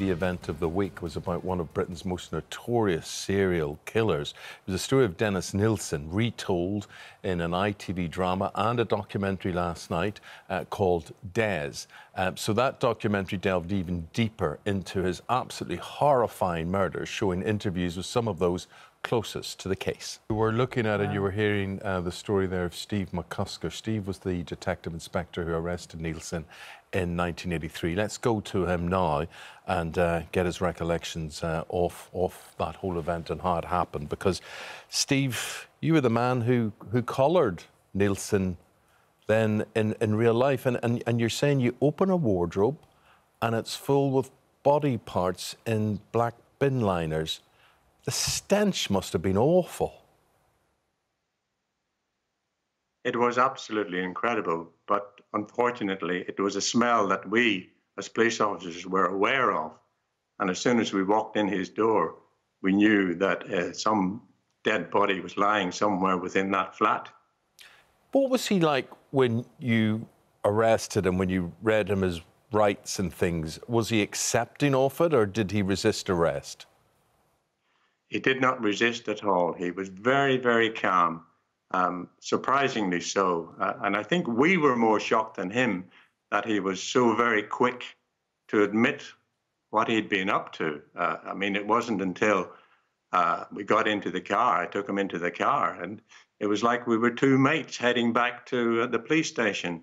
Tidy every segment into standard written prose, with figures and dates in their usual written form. TV event of the week was about one of Britain's most notorious serial killers. It was a story of Dennis Nilsen, retold in an ITV drama and a documentary last night called Des. So that documentary delved even deeper into his absolutely horrifying murders, showing interviews with some of those closest to the case. You were looking at it, you were hearing the story there of Steve McCusker. Steve was the detective inspector who arrested Nilsen in 1983. Let's go to him now and get his recollections off that whole event and how it happened, because, Steve, you were the man who collared Nilsen then in real life, and you're saying you open a wardrobe and it's full with body parts in black bin liners. The stench must have been awful. It was absolutely incredible, but unfortunately it was a smell that we, as police officers, were aware of. And as soon as we walked in his door, we knew that some dead body was lying somewhere within that flat. What was he like when you arrested him, when you read him his rights and things? Was he accepting of it, or did he resist arrest? He did not resist at all. He was very, very calm, surprisingly so. And I think we were more shocked than him that he was so very quick to admit what he'd been up to. I mean, it wasn't until we got into the car, I took him into the car, and it was like we were two mates heading back to the police station.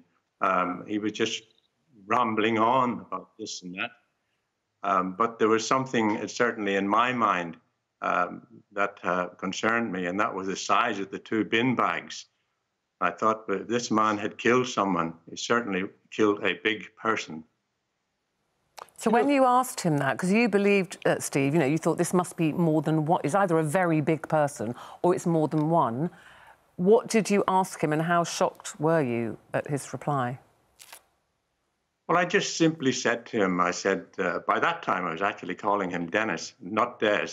He was just rambling on about this and that. But there was something, certainly in my mind, that concerned me, and that was the size of the two bin bags. I thought, if this man had killed someone, he certainly killed a big person. So when you asked him that, because you believed, Steve, you know, you thought this must be more than what is either a very big person or it's more than one. What did you ask him, and how shocked were you at his reply? Well, I just simply said to him, I said, by that time I was actually calling him Dennis, not Des.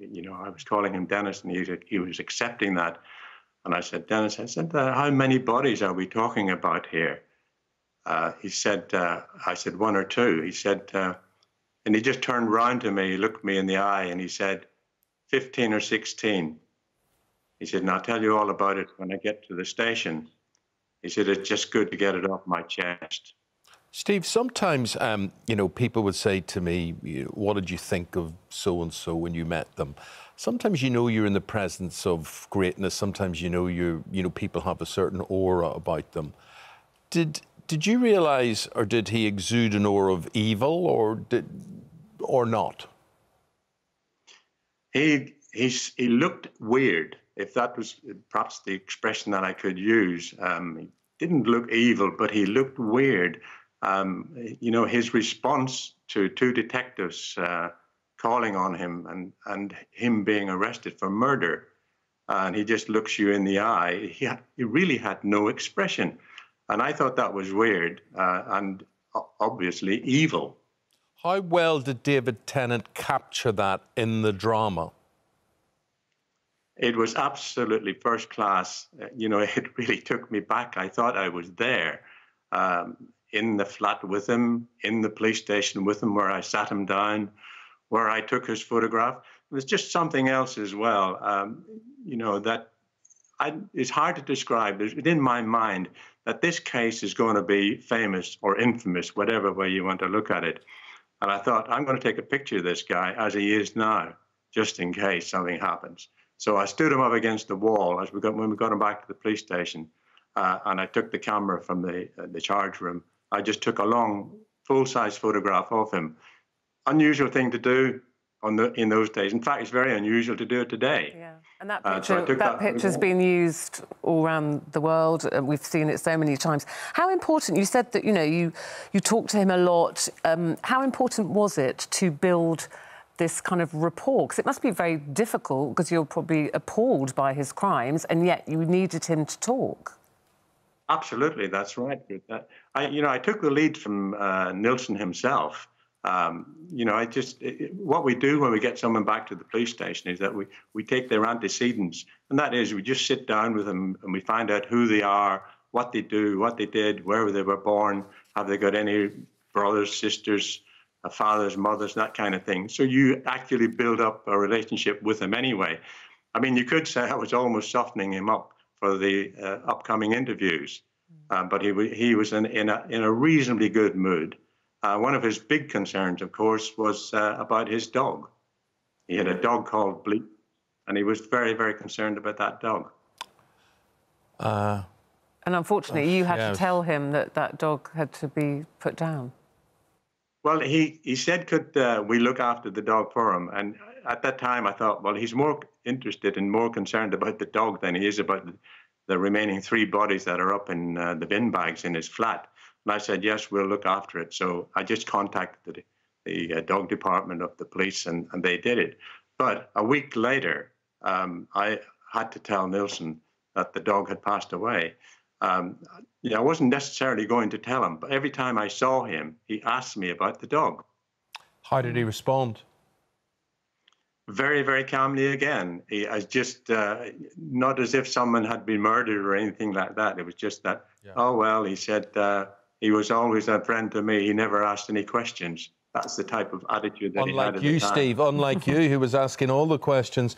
You know, I was calling him Dennis, and he was accepting that. And I said, Dennis, I said, how many bodies are we talking about here? He said, I said, one or two. He said, and he just turned round to me, he looked me in the eye, and he said, 15 or 16. He said, and I'll tell you all about it when I get to the station. He said, it's just good to get it off my chest. Steve, sometimes, you know, people would say to me, what did you think of so-and-so when you met them? Sometimes you know you're in the presence of greatness. Sometimes you know, people have a certain aura about them. Did you realise, or did he exude an aura of evil, or not? He looked weird, if that was perhaps the expression that I could use. He didn't look evil, but he looked weird. You know, his response to two detectives calling on him and him being arrested for murder, and he just looks you in the eye, he really had no expression. And I thought that was weird and obviously evil. How well did David Tennant capture that in the drama? It was absolutely first class. You know, it really took me back. I thought I was there. In the flat with him, in the police station with him, where I sat him down, where I took his photograph. It was just something else as well, you know, that it's hard to describe. It's within my mind that this case is going to be famous or infamous, whatever way you want to look at it. And I thought, I'm going to take a picture of this guy as he is now, just in case something happens. So I stood him up against the wall as when we got him back to the police station, and I took the camera from the charge room. I just took a long, full-size photograph of him. Unusual thing to do in those days. In fact, it's very unusual to do it today. Yeah, and that picture, so that picture's been used all around the world. We've seen it so many times. How important? You said that, you know, you talked to him a lot. How important was it to build this kind of rapport? Because it must be very difficult, because you're probably appalled by his crimes, and yet you needed him to talk. Absolutely, that's right. You know, I took the lead from Nilsen himself. You know, what we do when we get someone back to the police station is that we take their antecedents, and that is we just sit down with them and we find out who they are, what they do, what they did, where they were born, have they got any brothers, sisters, fathers, mothers, that kind of thing. So you actually build up a relationship with him anyway. I mean, you could say I was almost softening him up for the upcoming interviews, but he was in a reasonably good mood. One of his big concerns, of course, was about his dog. He had a dog called Bleep, and he was very, very concerned about that dog. And unfortunately, you had to tell him that that dog had to be put down. Well, he said, could we look after the dog for him? And at that time, I thought, well, he's more interested and more concerned about the dog than he is about the remaining 3 bodies that are up in the bin bags in his flat. And I said, yes, we'll look after it. So I just contacted the dog department of the police, and they did it. But a week later, I had to tell Nilsen that the dog had passed away. You know, I wasn't necessarily going to tell him, but every time I saw him, he asked me about the dog. How did he respond? Very, very calmly again. He was just not as if someone had been murdered or anything like that. It was just that, oh, well, he said he was always a friend to me. He never asked any questions. That's the type of attitude that he had at the time. Steve, unlike you, who was asking all the questions.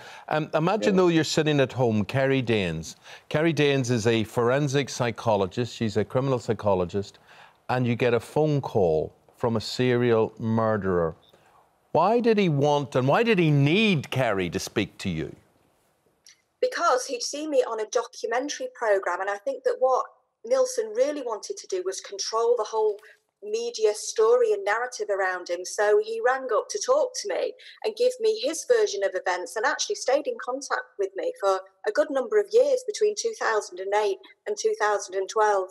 Imagine, though, you're sitting at home, Kerry Daynes. Kerry Daynes is a forensic psychologist. She's a criminal psychologist. And you get a phone call from a serial murderer. Why did he want and why did he need Kerry to speak to you? Because he'd seen me on a documentary programme, and I think that what Nilsen really wanted to do was control the whole media story and narrative around him. So he rang up to talk to me and give me his version of events, and actually stayed in contact with me for a good number of years between 2008 and 2012.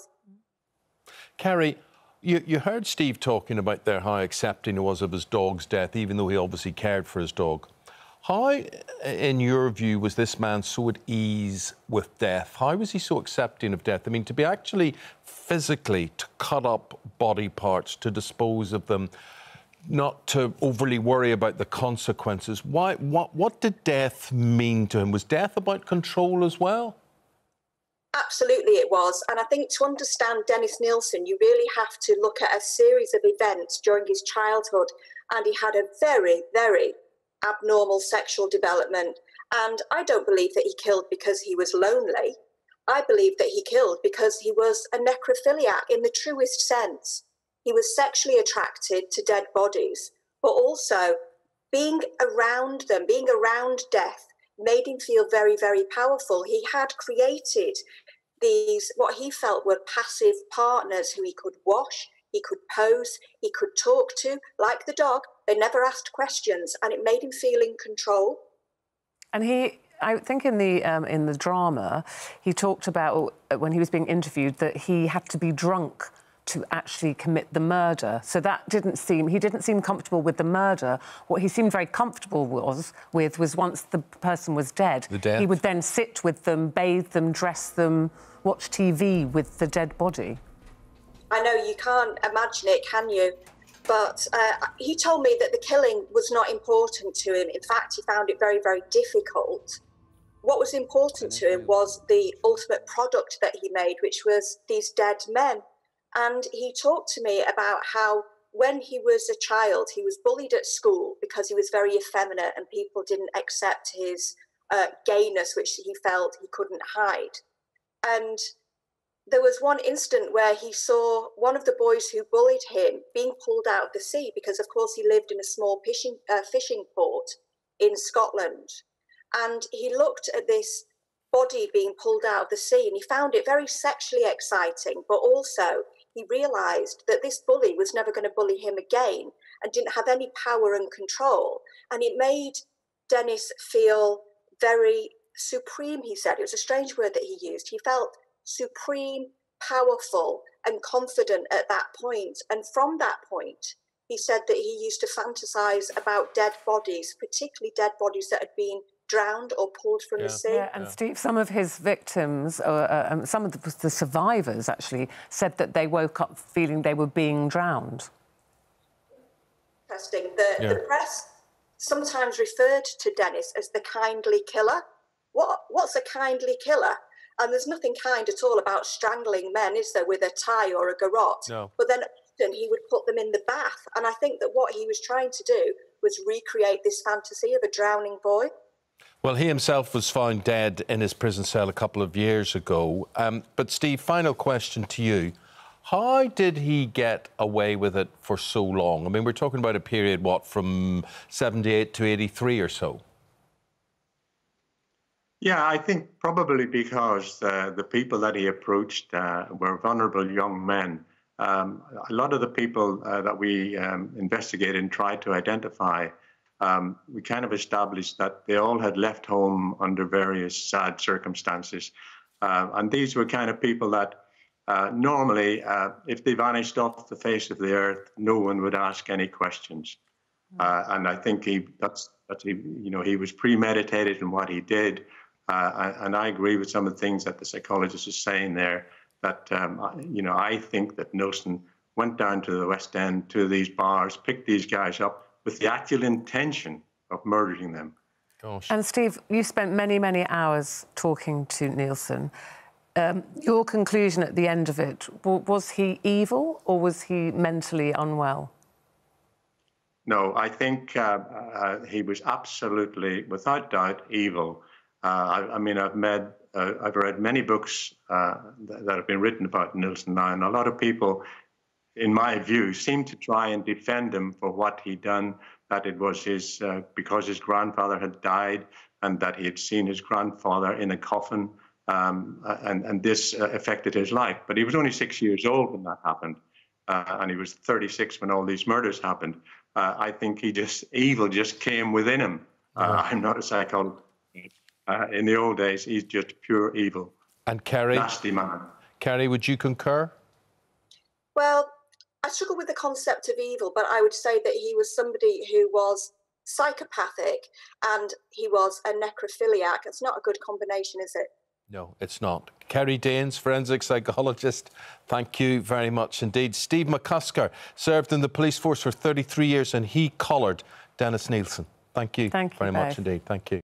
Kerry, you heard Steve talking about there how accepting he was of his dog's death, even though he obviously cared for his dog. How, in your view, was this man so at ease with death? How was he so accepting of death? I mean, to be actually physically to cut up body parts, to dispose of them, not to overly worry about the consequences. Why? What did death mean to him? Was death about control as well? Absolutely it was, and I think to understand Dennis Nilsen, you really have to look at a series of events during his childhood, and he had a very, very abnormal sexual development, and I don't believe that he killed because he was lonely. I believe that he killed because he was a necrophiliac in the truest sense. He was sexually attracted to dead bodies, but also being around them, being around death, made him feel very, very powerful. He had created these, what he felt were passive partners who he could wash, he could pose, he could talk to, like the dog. They never asked questions, and it made him feel in control. And he, I think in the drama, he talked about, when he was being interviewed, that he had to be drunk to actually commit the murder. So that didn't seem, he didn't seem comfortable with the murder. What he seemed very comfortable was once the person was dead, he would then sit with them, bathe them, dress them, watch TV with the dead body. I know you can't imagine it, can you? But he told me that the killing was not important to him. In fact, he found it very, very difficult. What was important to him was the ultimate product that he made, which was these dead men. And he talked to me about how when he was a child, he was bullied at school because he was very effeminate and people didn't accept his gayness, which he felt he couldn't hide. And there was one instant where he saw one of the boys who bullied him being pulled out of the sea because, of course, he lived in a small fishing port in Scotland. And he looked at this body being pulled out of the sea, and he found it very sexually exciting, but also he realised that this bully was never going to bully him again and didn't have any power and control. And it made Dennis feel very supreme, he said. It was a strange word that he used. He felt supreme, powerful and confident at that point. And from that point, he said that he used to fantasise about dead bodies, particularly dead bodies that had been drowned or pulled from the sea. Yeah, and Steve, some of his victims, some of the survivors actually, said that they woke up feeling they were being drowned. Interesting. The press sometimes referred to Dennis as the kindly killer. What's a kindly killer? And there's nothing kind at all about strangling men, is there, with a tie or a garrote? No. But then often he would put them in the bath. And I think that what he was trying to do was recreate this fantasy of a drowning boy. Well, he himself was found dead in his prison cell a couple of years ago. But, Steve, final question to you. How did he get away with it for so long? I mean, we're talking about a period, what, from 78 to 83 or so? Yeah, I think probably because the people that he approached were vulnerable young men. A lot of the people that we investigated and tried to identify, we kind of established that they all had left home under various sad circumstances. And these were kind of people that normally, if they vanished off the face of the earth, no one would ask any questions. And I think he was premeditated in what he did. And I agree with some of the things that the psychologist is saying there, that, I think that Nilsen went down to the West End, to these bars, picked these guys up with the actual intention of murdering them. Gosh. And, Steve, you spent many, many hours talking to Nilsen. Your conclusion at the end of it, was he evil or was he mentally unwell? No, I think he was absolutely, without doubt, evil. I've read many books that have been written about Nilsen now, and a lot of people, in my view, seem to try and defend him for what he'd done, that it was his, because his grandfather had died and that he had seen his grandfather in a coffin, and this affected his life. But he was only 6 years old when that happened, and he was 36 when all these murders happened. I think evil just came within him. I'm not a psychologist. In the old days, he's just pure evil. And Kerry? Nasty man. Kerry, would you concur? Well, I struggle with the concept of evil, but I would say that he was somebody who was psychopathic and he was a necrophiliac. It's not a good combination, is it? No, it's not. Kerry Daynes, forensic psychologist, thank you very much indeed. Steve McCusker served in the police force for 33 years and he collared Dennis Nilsen. Thank you very much indeed. Thank you.